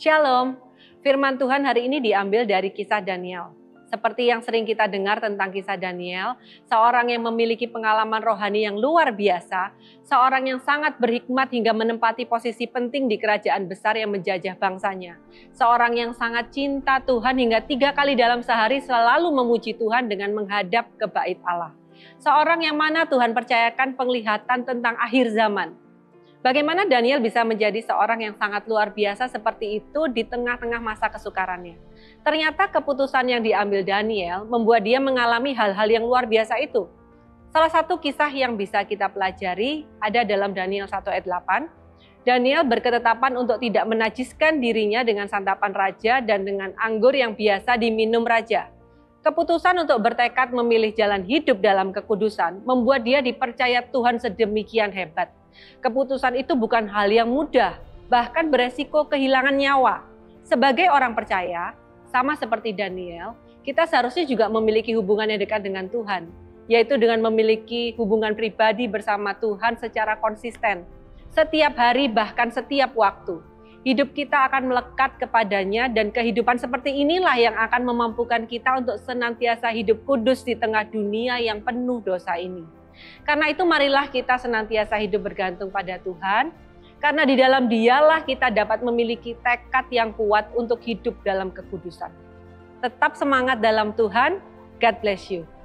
Shalom, firman Tuhan hari ini diambil dari kisah Daniel. Seperti yang sering kita dengar tentang kisah Daniel, seorang yang memiliki pengalaman rohani yang luar biasa, seorang yang sangat berhikmat hingga menempati posisi penting di kerajaan besar yang menjajah bangsanya. Seorang yang sangat cinta Tuhan hingga 3 kali dalam sehari selalu memuji Tuhan dengan menghadap ke bait Allah. Seorang yang mana Tuhan percayakan penglihatan tentang akhir zaman. Bagaimana Daniel bisa menjadi seorang yang sangat luar biasa seperti itu di tengah-tengah masa kesukarannya? Ternyata keputusan yang diambil Daniel membuat dia mengalami hal-hal yang luar biasa itu. Salah satu kisah yang bisa kita pelajari ada dalam Daniel 1 ayat 8. Daniel berketetapan untuk tidak menajiskan dirinya dengan santapan raja dan dengan anggur yang biasa diminum raja. Keputusan untuk bertekad memilih jalan hidup dalam kekudusan membuat dia dipercaya Tuhan sedemikian hebat. Keputusan itu bukan hal yang mudah, bahkan beresiko kehilangan nyawa. Sebagai orang percaya, sama seperti Daniel, kita seharusnya juga memiliki hubungan yang dekat dengan Tuhan, yaitu dengan memiliki hubungan pribadi bersama Tuhan secara konsisten. Setiap hari, bahkan setiap waktu. Hidup kita akan melekat kepadanya dan kehidupan seperti inilah yang akan memampukan kita untuk senantiasa hidup kudus di tengah dunia yang penuh dosa ini. Karena itu marilah kita senantiasa hidup bergantung pada Tuhan, karena di dalam dialah kita dapat memiliki tekad yang kuat untuk hidup dalam kekudusan. Tetap semangat dalam Tuhan, God bless you.